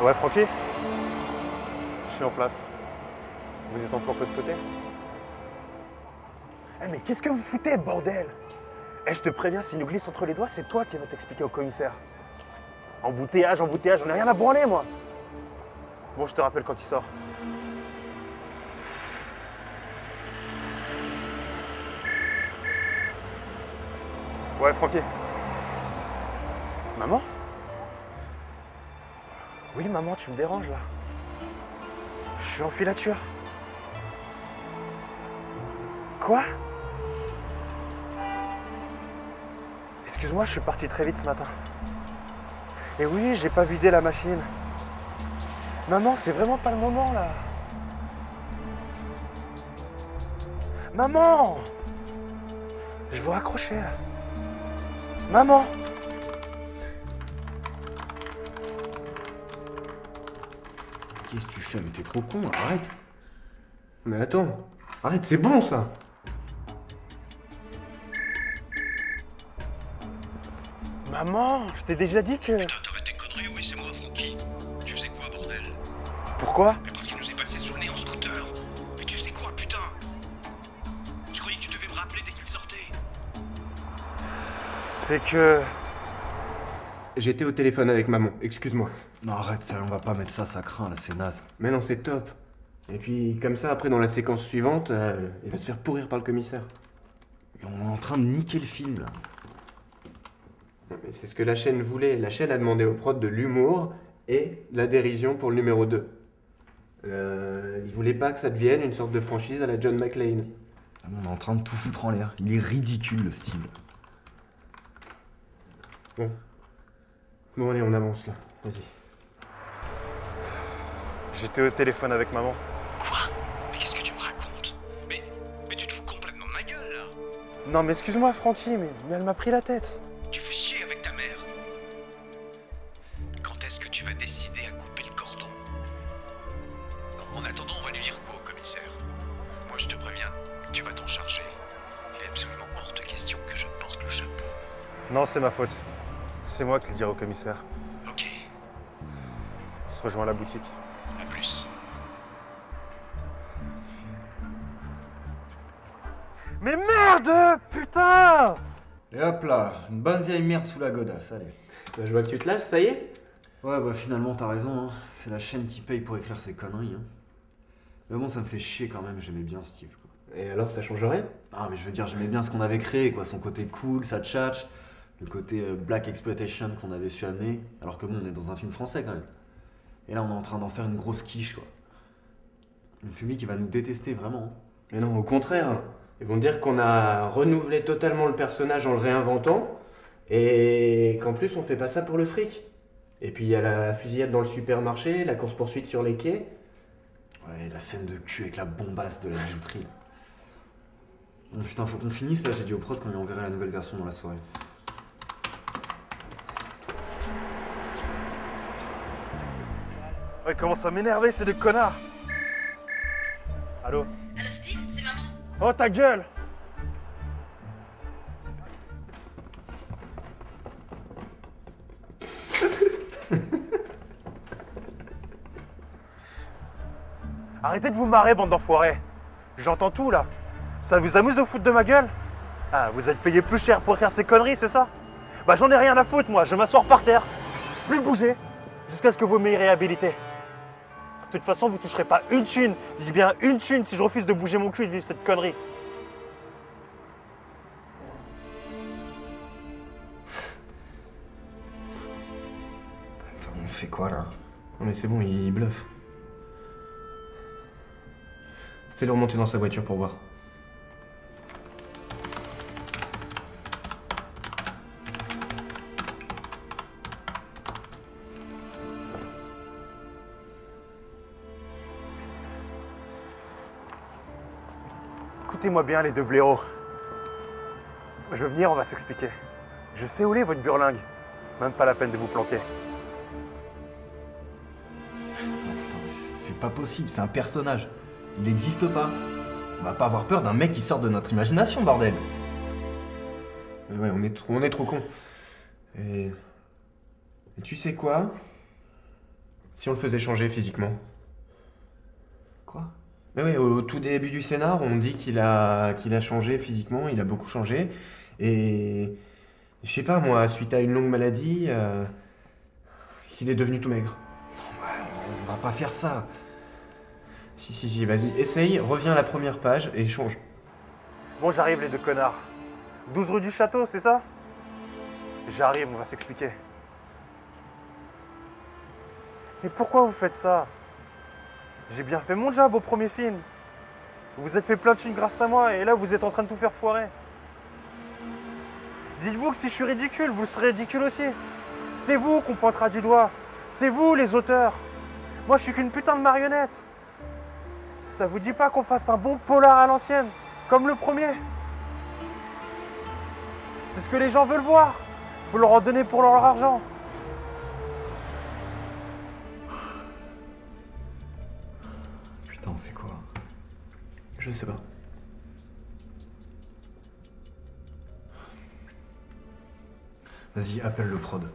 Ouais Francky, je suis en place. Vous êtes encore peu de côté. Eh mais qu'est-ce que vous foutez, bordel? Eh je te préviens, s'il nous glisse entre les doigts, c'est toi qui vas t'expliquer au commissaire. Embouteillage, embouteillage, j'en ai rien à branler moi. Bon, je te rappelle quand il sort. Ouais Francky. Maman? Oui maman, tu me déranges là. Je suis en filature. Quoi? Excuse-moi, je suis parti très vite ce matin. Et oui, j'ai pas vidé la machine. Maman, c'est vraiment pas le moment là. Maman! Je vous raccrochais là. Maman! Qu'est-ce que tu fais? Mais t'es trop con, arrête! Mais attends, arrête, c'est bon ça! Maman, je t'ai déjà dit que... Putain, t'arrêtes tes conneries, oui, c'est moi, Francky. Tu faisais quoi, bordel? Pourquoi? Mais parce qu'il nous est passé sur le nez en scooter. Mais tu faisais quoi, putain? Je croyais que tu devais me rappeler dès qu'il sortait. C'est que... J'étais au téléphone avec maman, excuse-moi. Non, arrête, sérieux, on va pas mettre ça, ça craint, là, c'est naze. Mais non, c'est top. Et puis, comme ça, après, dans la séquence suivante, il va se faire pourrir par le commissaire. Mais on est en train de niquer le film, là. C'est ce que la chaîne voulait. La chaîne a demandé aux prods de l'humour et de la dérision pour le numéro 2. Ils voulaient pas que ça devienne une sorte de franchise à la John McClane. On est en train de tout foutre en l'air. Il est ridicule, le style. Bon. Bon, allez, on avance, là. Vas-y. J'étais au téléphone avec maman. Quoi? Mais qu'est-ce que tu me racontes? Mais tu te fous complètement de ma gueule, là. Non, mais excuse-moi, Francky, mais elle m'a pris la tête. Non, c'est ma faute. C'est moi qui le dirai au commissaire. Ok. On se rejoint à la boutique. À plus. Mais merde, putain! Et hop là, une bonne vieille merde sous la godasse, allez. Bah, je vois que tu te lâches, ça y est? Ouais, bah finalement, t'as raison, hein. C'est la chaîne qui paye pour écrire ses conneries, hein. Mais bon, ça me fait chier quand même, j'aimais bien Steve, quoi. Et alors, ça change rien? Ah, mais je veux dire, j'aimais bien ce qu'on avait créé, quoi. Son côté cool, sa tchatche. Le côté black exploitation qu'on avait su amener, alors que bon, on est dans un film français quand même. Et là, on est en train d'en faire une grosse quiche, quoi. Le public, il va nous détester vraiment. Mais non, au contraire. Ils vont dire qu'on a renouvelé totalement le personnage en le réinventant, et qu'en plus, on fait pas ça pour le fric. Et puis, il y a la fusillade dans le supermarché, la course-poursuite sur les quais. Ouais, la scène de cul avec la bombasse de la bijouterie. Bon, putain, faut qu'on finisse là, j'ai dit au prod qu'on lui enverrait la nouvelle version dans la soirée. Ouais, commence à m'énerver, c'est des connards. Allô? Allô Steve, c'est maman. Oh ta gueule! Arrêtez de vous marrer, bande d'enfoirés. J'entends tout là. Ça vous amuse de foutre de ma gueule? Ah, vous êtes payé plus cher pour faire ces conneries, c'est ça? Bah j'en ai rien à foutre moi, je m'assois par terre. Plus bouger, jusqu'à ce que vous m'ayez réhabilité. De toute façon, vous toucherez pas une thune, je dis bien une thune, si je refuse de bouger mon cul et de vivre cette connerie. Attends, on fait quoi là? Non mais c'est bon, il bluffe. Fais-le remonter dans sa voiture pour voir. Écoutez-moi bien les deux blaireaux. Je veux venir, on va s'expliquer. Je sais où est votre burlingue. Même pas la peine de vous planquer. Non, putain, c'est pas possible, c'est un personnage. Il n'existe pas. On va pas avoir peur d'un mec qui sort de notre imagination, bordel. Ouais, on est trop cons. Et tu sais quoi? Si on le faisait changer physiquement. Quoi? Mais oui, au tout début du scénar, on dit qu'il a changé physiquement, il a beaucoup changé. Et... je sais pas, moi, suite à une longue maladie, il est devenu tout maigre. Non, bah, on va pas faire ça. Si, vas-y, essaye, reviens à la première page et change. Bon, j'arrive, les deux connards. 12 rue du Château, c'est ça? J'arrive, on va s'expliquer. Mais pourquoi vous faites ça? J'ai bien fait mon job au premier film. Vous vous êtes fait plein de thunes grâce à moi et là, vous êtes en train de tout faire foirer. Dites-vous que si je suis ridicule, vous serez ridicule aussi. C'est vous qu'on pointera du doigt. C'est vous, les auteurs. Moi, je suis qu'une putain de marionnette. Ça vous dit pas qu'on fasse un bon polar à l'ancienne, comme le premier? C'est ce que les gens veulent voir. Faut leur en donner pour leur argent. Putain, on fait quoi? Je sais pas. Vas-y, appelle le prod.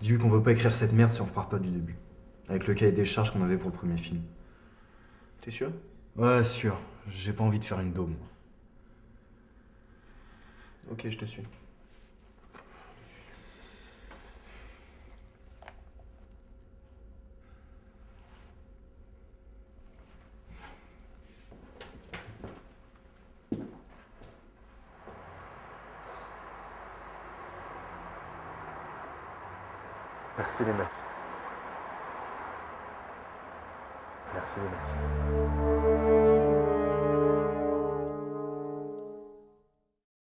Dis-lui qu'on veut pas écrire cette merde si on repart pas du début. Avec le cahier des charges qu'on avait pour le premier film. T'es sûr? Ouais, sûr. J'ai pas envie de faire une daube. Ok, je te suis. Merci les mecs. Merci les mecs.